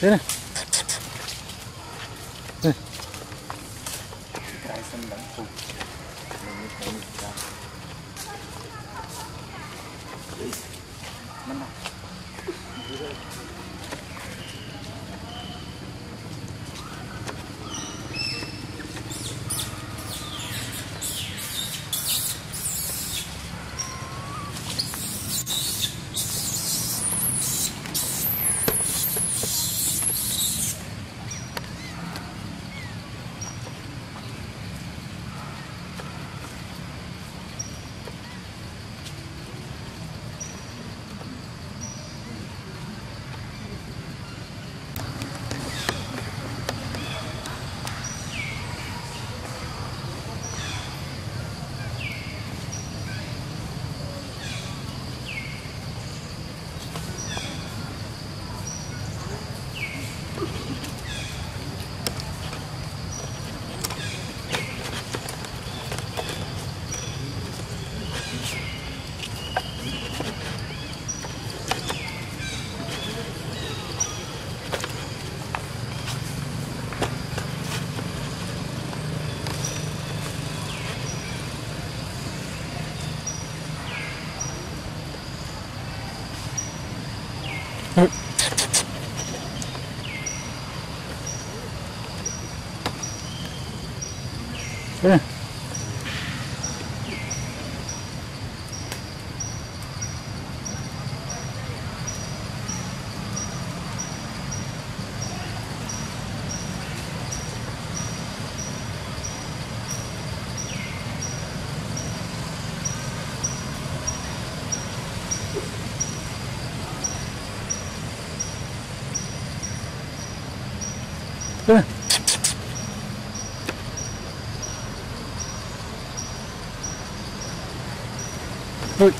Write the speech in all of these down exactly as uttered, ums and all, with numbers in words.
Đây này. Đây. Đây này. Đây này. Thôi. Thôi.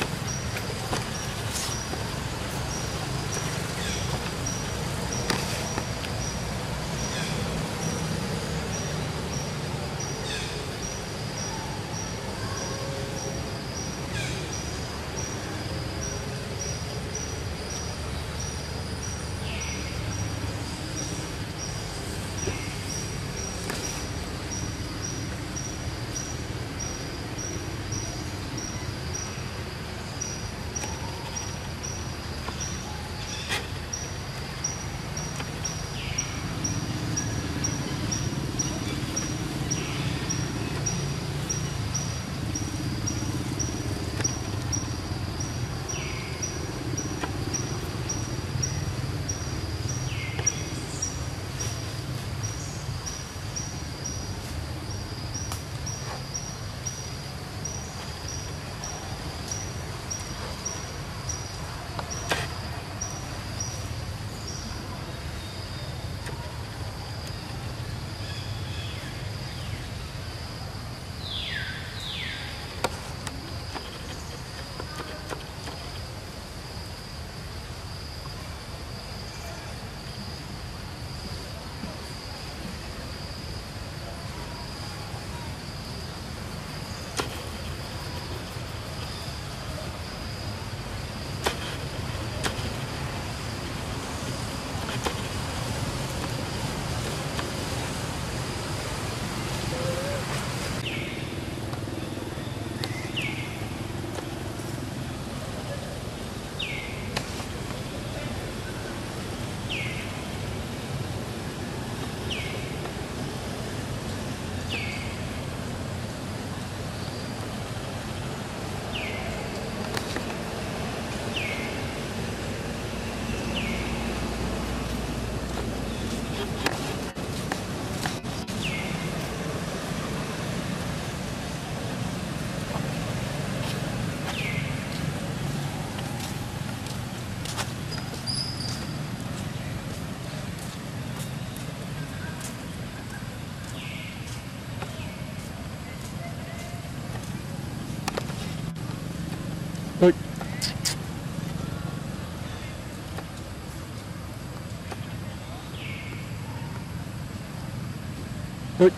Thôi.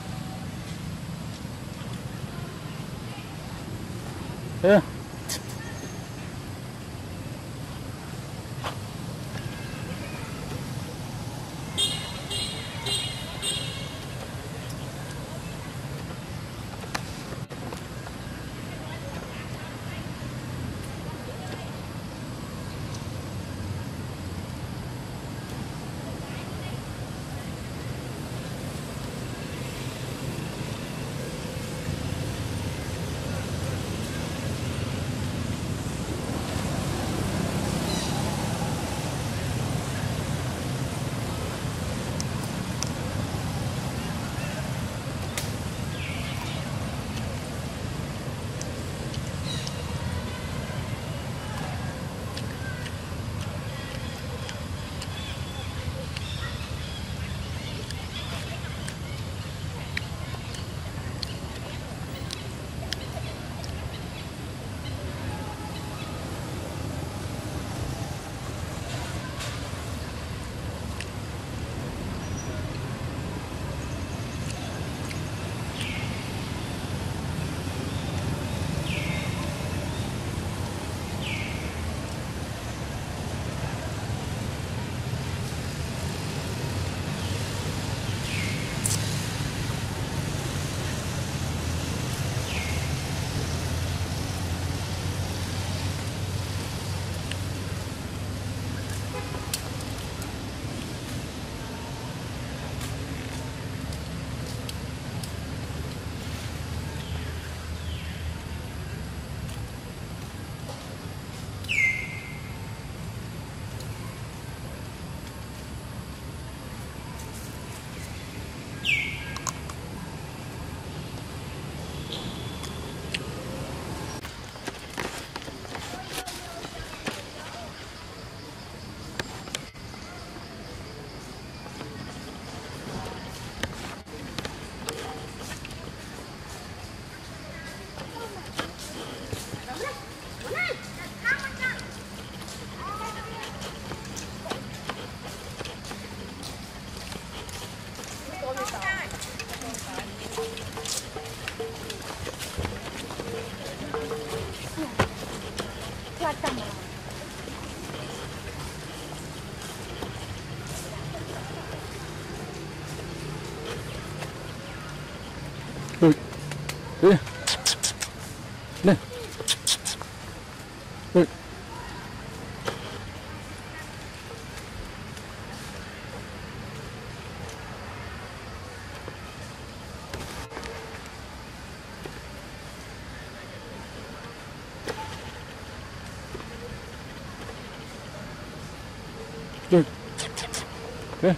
Thế. Ui. Ui. Nè. Ui. Ui. Ui.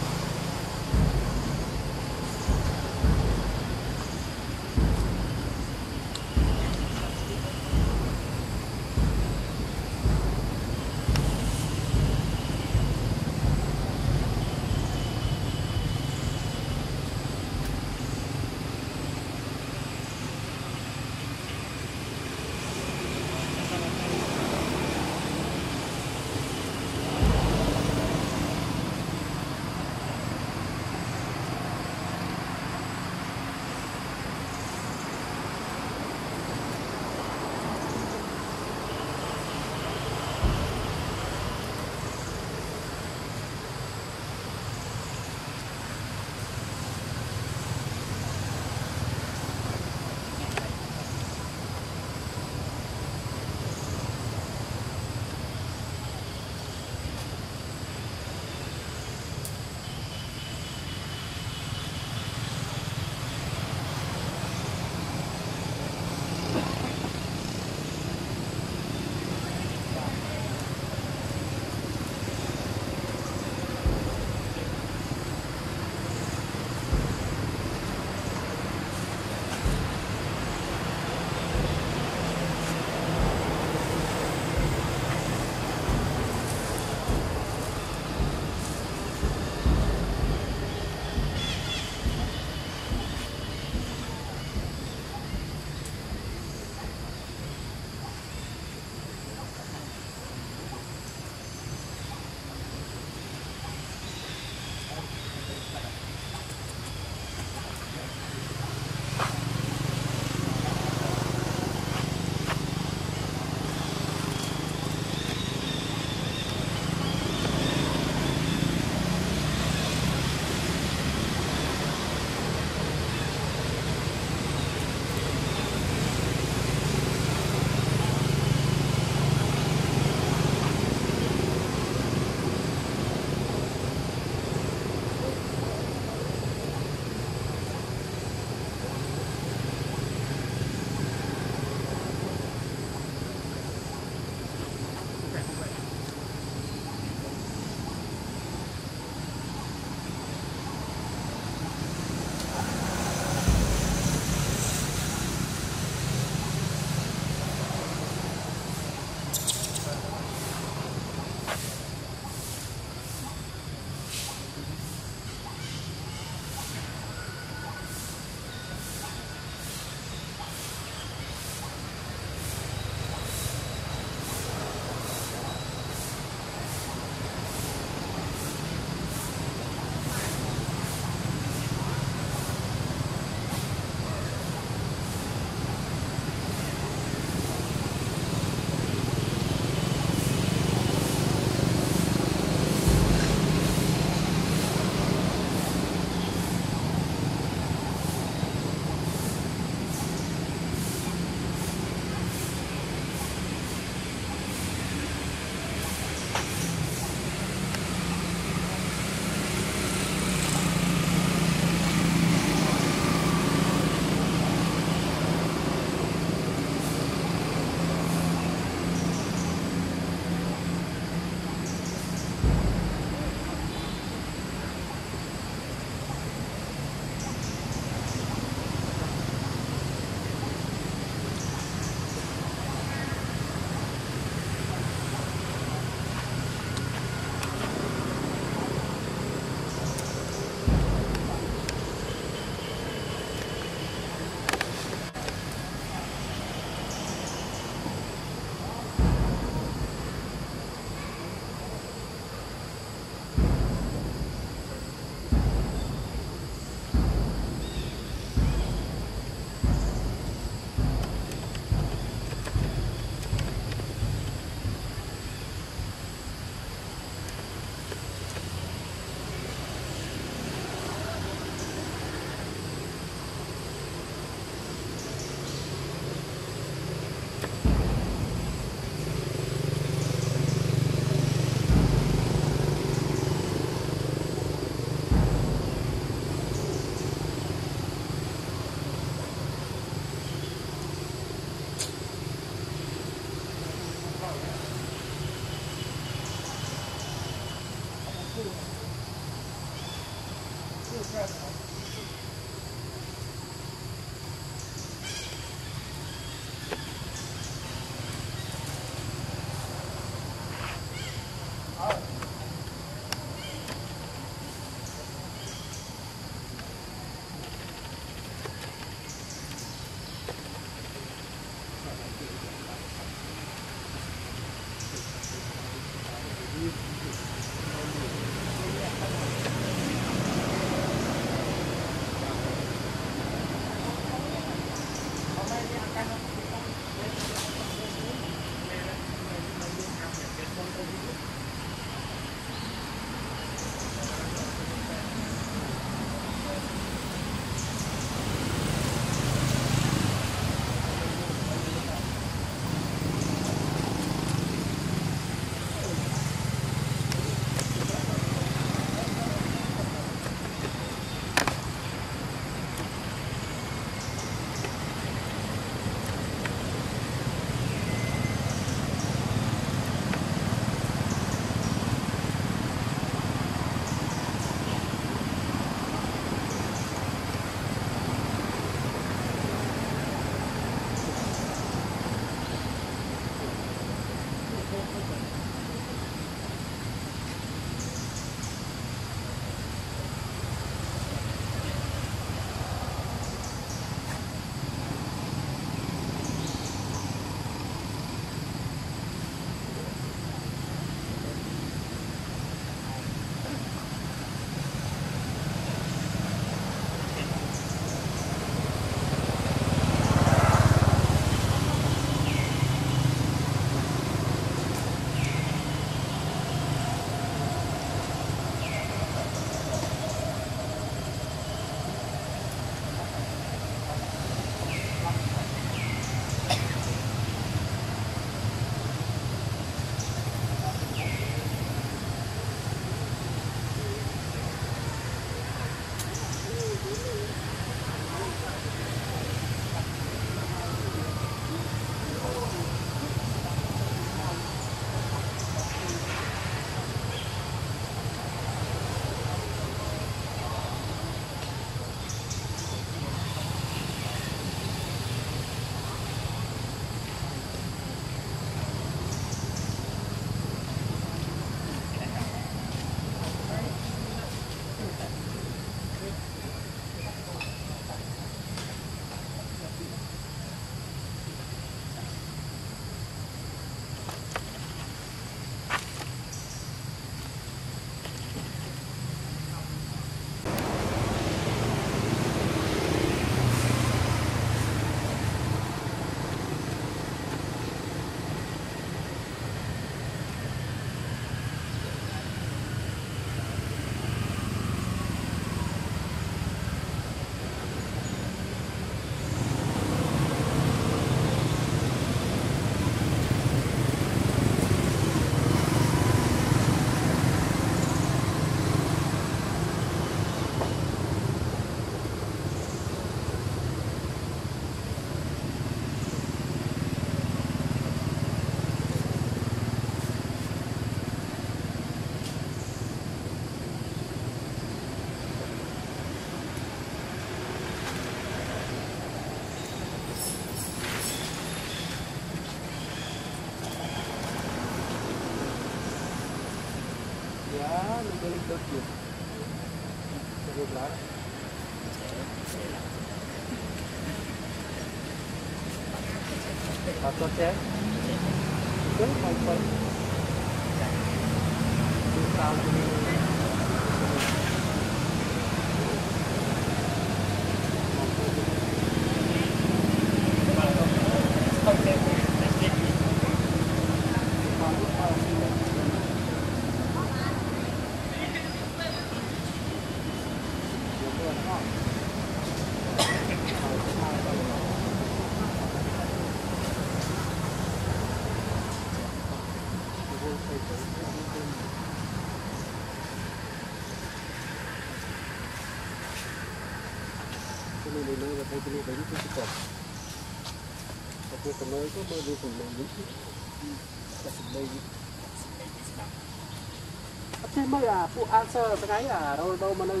Answer cái là đâu đâu mà nơi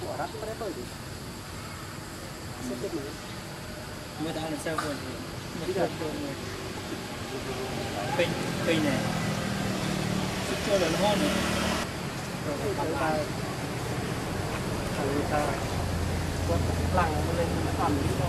của rác nó đấy thôi. Mới đã là sao rồi. Bây giờ pin pin này. Sức cho lớn hơn. Rồi bắt tay. Thằng ta quật lằng nó lên nó toàn đi thôi.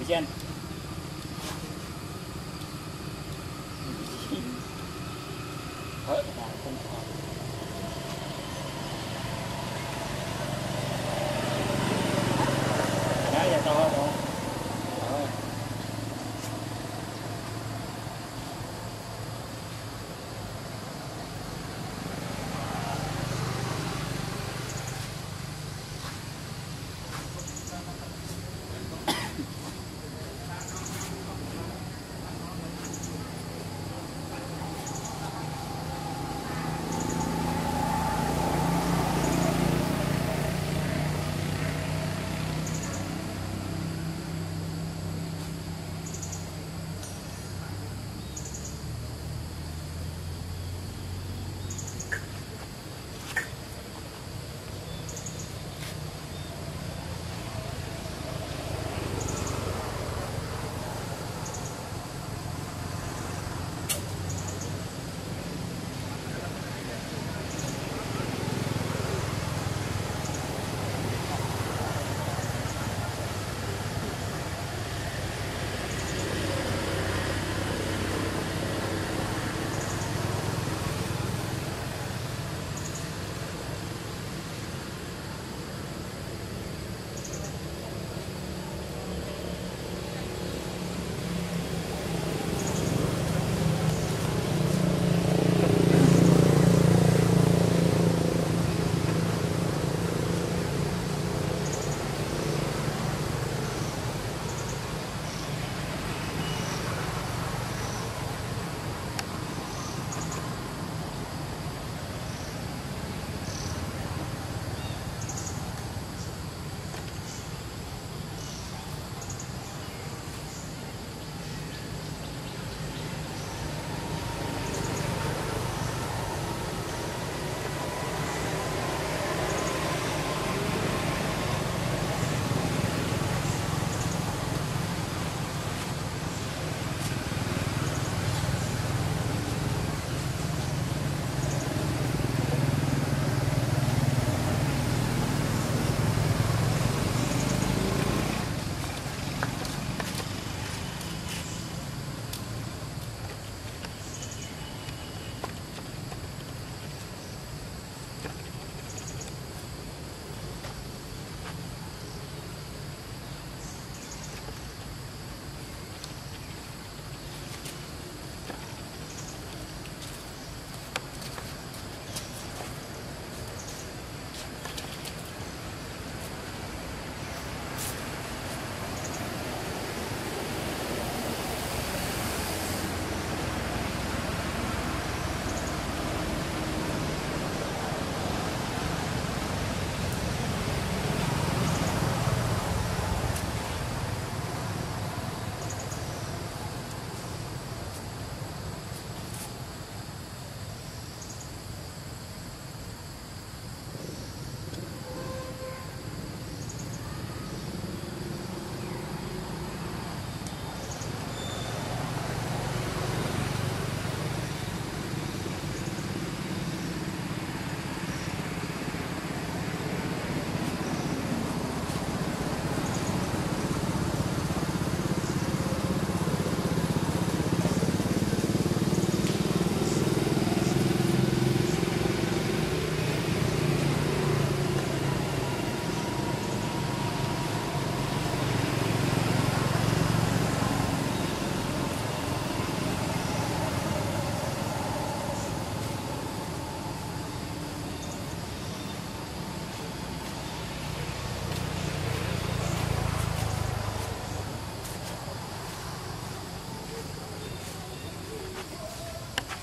Again. What?